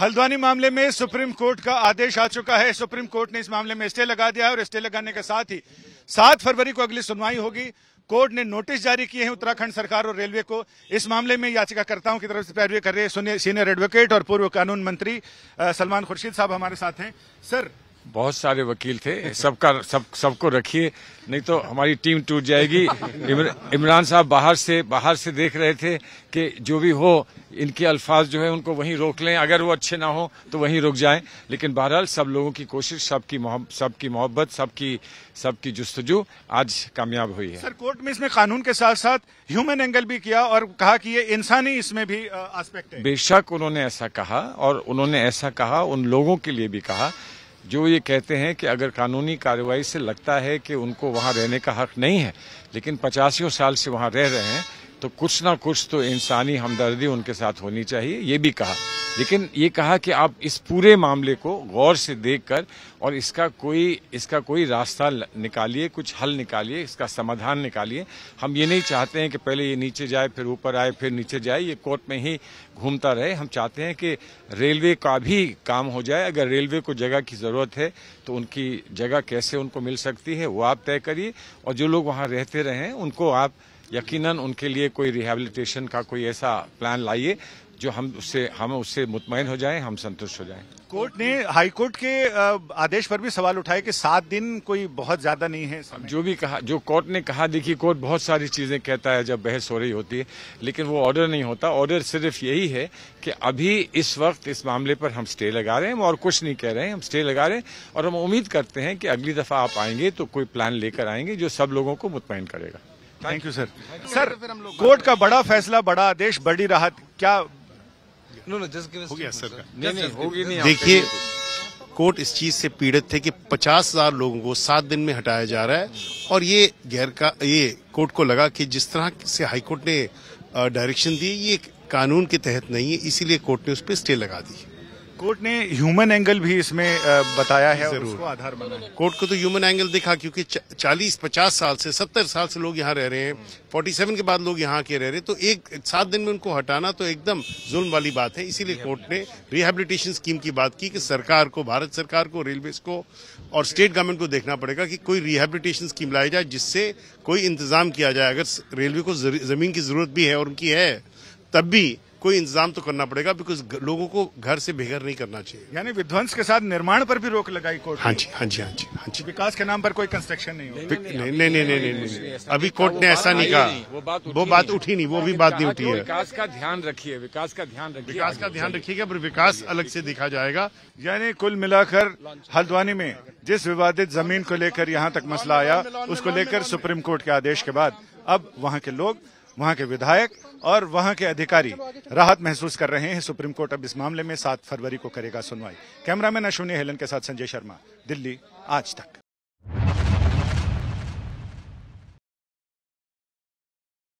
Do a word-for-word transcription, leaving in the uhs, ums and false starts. हल्द्वानी मामले में supreme court का आदेश आ चुका है। सुप्रीम कोर्ट ने इस मामले में स्टे लगा दिया है और स्टे लगाने के साथ ही सात फरवरी को अगली सुनवाई होगी। कोर्ट ने नोटिस जारी किए हैं उत्तराखंड सरकार और रेलवे को। इस मामले में याचिकाकर्ताओं की तरफ से पैरवी कर रहे हैं सीनियर एडवोकेट और पूर्व कानून मंत्री सलमान खुर्शीद साहब हमारे साथ हैं। सर, बहुत सारे वकील थे, सबका सब सबको रखिए, नहीं तो हमारी टीम टूट जाएगी। इमरान साहब बाहर से बाहर से देख रहे थे कि जो भी हो इनके अल्फाज जो है उनको वहीं रोक लें, अगर वो अच्छे ना हो तो वहीं रुक जाएं। लेकिन बहरहाल सब लोगों की कोशिश, सबकी सबकी मोहब्बत, सबकी सबकी जुस्तजू आज कामयाब हुई है। सर, कोर्ट में इसमें कानून के साथ साथ ह्यूमन एंगल भी किया और कहा कि ये इंसानी इसमें भी एस्पेक्ट है। बेशक उन्होंने ऐसा कहा और उन्होंने ऐसा कहा उन लोगों के लिए भी कहा जो ये कहते हैं कि अगर कानूनी कार्रवाई से लगता है कि उनको वहाँ रहने का हक नहीं है, लेकिन पचासियों साल से वहाँ रह रहे हैं, तो कुछ ना कुछ तो इंसानी हमदर्दी उनके साथ होनी चाहिए, ये भी कहा। लेकिन ये कहा कि आप इस पूरे मामले को गौर से देखकर और इसका कोई इसका कोई रास्ता निकालिए, कुछ हल निकालिए, इसका समाधान निकालिए। हम ये नहीं चाहते हैं कि पहले ये नीचे जाए फिर ऊपर आए फिर नीचे जाए, ये कोर्ट में ही घूमता रहे। हम चाहते हैं कि रेलवे का भी काम हो जाए। अगर रेलवे को जगह की ज़रूरत है तो उनकी जगह कैसे उनको मिल सकती है वो आप तय करिए, और जो लोग वहाँ रहते रहें उनको आप यकीनन उनके लिए कोई रिहैबिलिटेशन का कोई ऐसा प्लान लाइए जो हम उससे हम उससे मुतमईन हो जाएं, हम संतुष्ट हो जाएं। कोर्ट ने हाईकोर्ट के आदेश पर भी सवाल उठाए कि सात दिन कोई बहुत ज्यादा नहीं है। जो भी कहा, जो कोर्ट ने कहा, देखिए कोर्ट बहुत सारी चीजें कहता है जब बहस हो रही होती है, लेकिन वो ऑर्डर नहीं होता। ऑर्डर सिर्फ यही है कि अभी इस वक्त इस मामले पर हम स्टे लगा रहे हैं, हम और कुछ नहीं कह रहे हैं, हम स्टे लगा रहे हैं और हम उम्मीद करते हैं कि अगली दफा आप आएंगे तो कोई प्लान लेकर आएंगे जो सब लोगों को मुतमईन करेगा। Thank you sir. Sir, court का बड़ा फैसला, बड़ा आदेश, बड़ी राहत, क्या no no just give us हो गया सर का? नहीं नहीं होगी नहीं। देखिए, कोर्ट इस चीज से पीड़ित थे कि पचास हजार लोगों को सात दिन में हटाया जा रहा है और ये गैर का ये कोर्ट को लगा कि जिस तरह से हाईकोर्ट ने डायरेक्शन दी ये कानून के तहत नहीं है, इसीलिए कोर्ट ने उस पर स्टे लगा दी। कोर्ट ने ह्यूमन एंगल भी इसमें बताया है और उसको आधार बनाया। कोर्ट को तो ह्यूमन एंगल दिखा क्योंकि चालीस पचास साल से सत्तर साल से लोग यहाँ रह रहे हैं, फोर्टी सेवन के बाद लोग यहाँ के रह रहे हैं, तो एक सात दिन में उनको हटाना तो एकदम जुल्म वाली बात है। इसीलिए कोर्ट ने रिहेबिलिटेशन स्कीम की बात की कि सरकार को, भारत सरकार को, रेलवे को और स्टेट गवर्नमेंट को देखना पड़ेगा कि कोई रिहेबिलिटेशन स्कीम लाई जाए जिससे कोई इंतजाम किया जाए। अगर रेलवे को जमीन की जरूरत भी है और उनकी है, तब भी कोई इंतजाम तो करना पड़ेगा, बिकॉज लोगों को घर से बेघर नहीं करना चाहिए। यानी विध्वंस के साथ निर्माण पर भी रोक लगाई कोर्ट। हाँ जी हाँ जी हाँ जी हाँ जी विकास के नाम पर कोई कंस्ट्रक्शन नहीं होगा। नहीं नहीं नहीं नहीं नहीं अभी कोर्ट ने ऐसा नहीं कहा, वो बात उठी नहीं, वो भी बात नहीं उठी है। विकास का ध्यान रखिए, विकास का ध्यान रखिए, विकास का ध्यान रखिएगा, पर विकास अलग से देखा जाएगा। यानी कुल मिलाकर हल्द्वानी में जिस विवादित जमीन को लेकर यहाँ तक मसला आया, उसको लेकर सुप्रीम कोर्ट के आदेश के बाद अब वहाँ के लोग, वहाँ के विधायक और वहाँ के अधिकारी राहत महसूस कर रहे हैं। सुप्रीम कोर्ट अब इस मामले में सात फरवरी को करेगा सुनवाई। कैमरामैन अश्विनी हेलन के साथ संजय शर्मा, दिल्ली, आज तक।